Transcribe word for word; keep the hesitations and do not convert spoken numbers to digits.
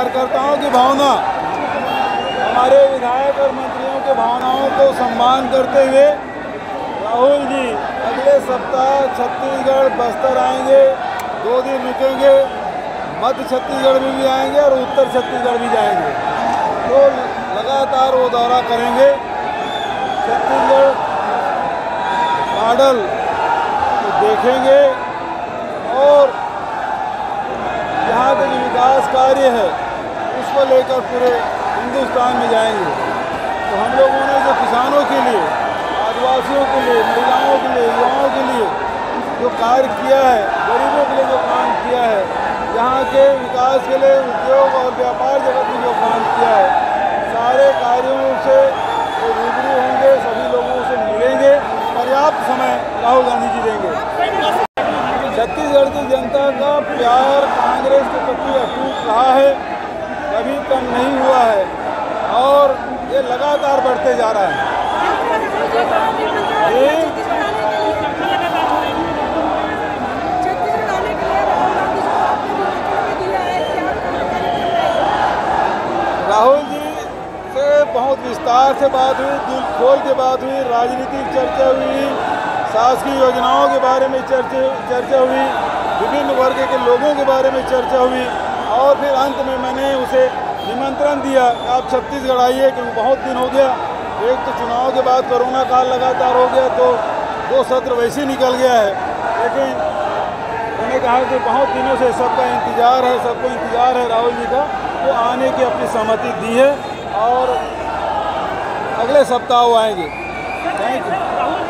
कार्यकर्ताओं की भावना, हमारे विधायक और मंत्रियों की भावनाओं को सम्मान करते हुए राहुल जी अगले सप्ताह छत्तीसगढ़ बस्तर आएंगे, दो दिन रुकेंगे, मध्य छत्तीसगढ़ में भी आएंगे और उत्तर छत्तीसगढ़ भी जाएंगे, तो लगातार वो दौरा करेंगे। छत्तीसगढ़ मॉडल तो देखेंगे और जहाँ तक विकास कार्य है उसको लेकर पूरे हिंदुस्तान में जाएंगे। तो हम लोगों ने जो किसानों के लिए, आदिवासियों के लिए, महिलाओं के लिए, युवाओं के लिए जो कार्य किया है, गरीबों के लिए जो काम किया है, यहाँ के विकास के लिए उद्योग और व्यापार जगत में जो काम किया है, सारे कार्यों से रूबरू होंगे, सभी लोगों से मिलेंगे, पर्याप्त समय राहुल गांधी जी देंगे। छत्तीसगढ़ की जनता का प्यार कांग्रेस के प्रति अटूट रहा है, कभी कम नहीं हुआ है और ये लगातार बढ़ते जा रहा है। राहुल जी से बहुत विस्तार से बात हुई, दिल खोल के बात हुई, राजनीतिक चर्चा हुई, शासकीय योजनाओं के बारे में चर्चा चर्चा हुई, विभिन्न वर्ग के लोगों के बारे में चर्चा हुई और फिर अंत में मैंने उसे निमंत्रण दिया, आप छत्तीसगढ़ आइए, क्योंकि बहुत दिन हो गया। एक तो चुनाव के बाद कोरोना काल लगातार हो गया तो दो सत्र वैसे निकल गया है, लेकिन मैंने कहा कि बहुत दिनों से सबका इंतजार है, सबको इंतजार है राहुल जी का, तो आने की अपनी सहमति दी है और अगले सप्ताह वो आएंगे। Thank you.